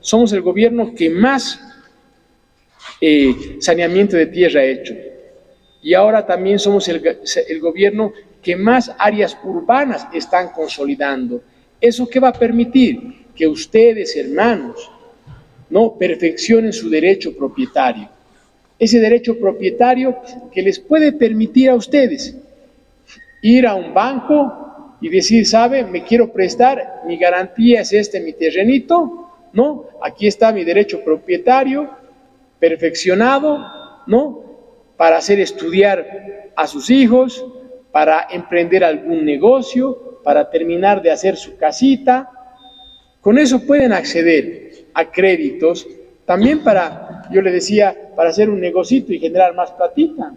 Somos el gobierno que más saneamiento de tierra ha hecho. Y ahora también somos el gobierno que más áreas urbanas están consolidando. ¿Eso qué va a permitir? Que ustedes, hermanos, ¿no?, perfeccionen su derecho propietario. Ese derecho propietario que les puede permitir a ustedes ir a un banco y decir, ¿sabe?, me quiero prestar, mi garantía es mi terrenito, ¿no? Aquí está mi derecho propietario perfeccionado, ¿no?, para hacer estudiar a sus hijos, para emprender algún negocio, para terminar de hacer su casita. Con eso pueden acceder a créditos, también para, yo le decía, para hacer un negocito y generar más platita,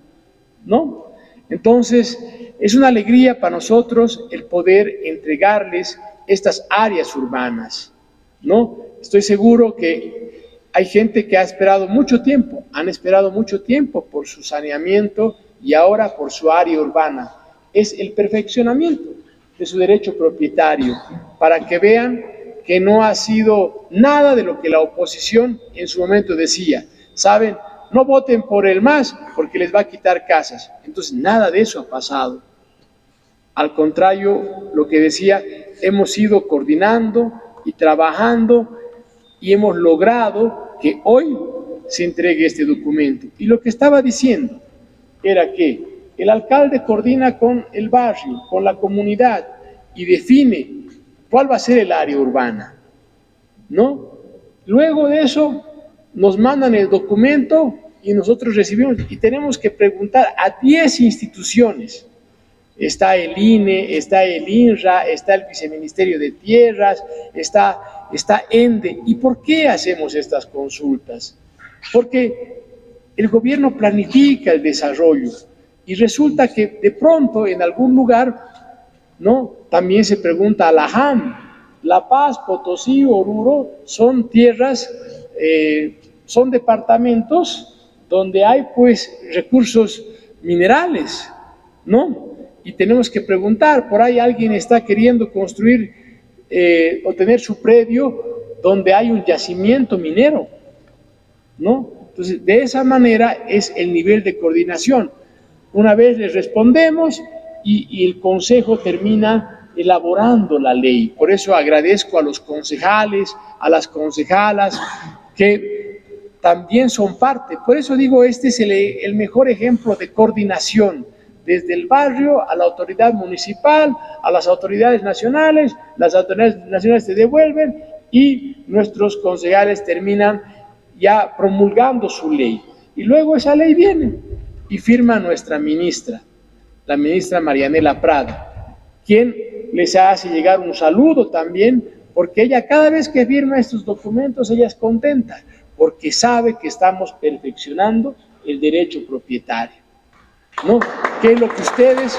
¿no? Entonces, es una alegría para nosotros el poder entregarles estas áreas urbanas, ¿no? Estoy seguro que hay gente que ha esperado mucho tiempo, han esperado mucho tiempo por su saneamiento y ahora por su área urbana. Es el perfeccionamiento de su derecho propietario, para que vean que no ha sido nada de lo que la oposición en su momento decía. ¿Saben? No voten por el MAS porque les va a quitar casas. Entonces, nada de eso ha pasado. Al contrario, lo que decía, hemos ido coordinando y trabajando y hemos logrado que hoy se entregue este documento. Y lo que estaba diciendo era que el alcalde coordina con el barrio, con la comunidad y define cuál va a ser el área urbana, ¿no? Luego de eso nos mandan el documento y nosotros recibimos y tenemos que preguntar a 10 instituciones. Está el INE, está el INRA, está el Viceministerio de Tierras, está ENDE. ¿Y por qué hacemos estas consultas? Porque el gobierno planifica el desarrollo y resulta que de pronto en algún lugar, ¿no?, también se pregunta a la HAM. La Paz, Potosí, Oruro son tierras, son departamentos donde hay pues recursos minerales, ¿no? Y tenemos que preguntar, por ahí alguien está queriendo construir o tener su predio donde hay un yacimiento minero, ¿no? Entonces, de esa manera es el nivel de coordinación. Una vez les respondemos y el Consejo termina elaborando la ley. Por eso agradezco a los concejales, a las concejalas que también son parte. Por eso digo, este es el mejor ejemplo de coordinación desde el barrio a la autoridad municipal, a las autoridades nacionales. Las autoridades nacionales se devuelven y nuestros concejales terminan ya promulgando su ley. Y luego esa ley viene y firma nuestra ministra, la ministra Marianela Prado, quien les hace llegar un saludo también, porque ella cada vez que firma estos documentos, ella es contenta, porque sabe que estamos perfeccionando el derecho propietario, ¿no? Que es lo que ustedes...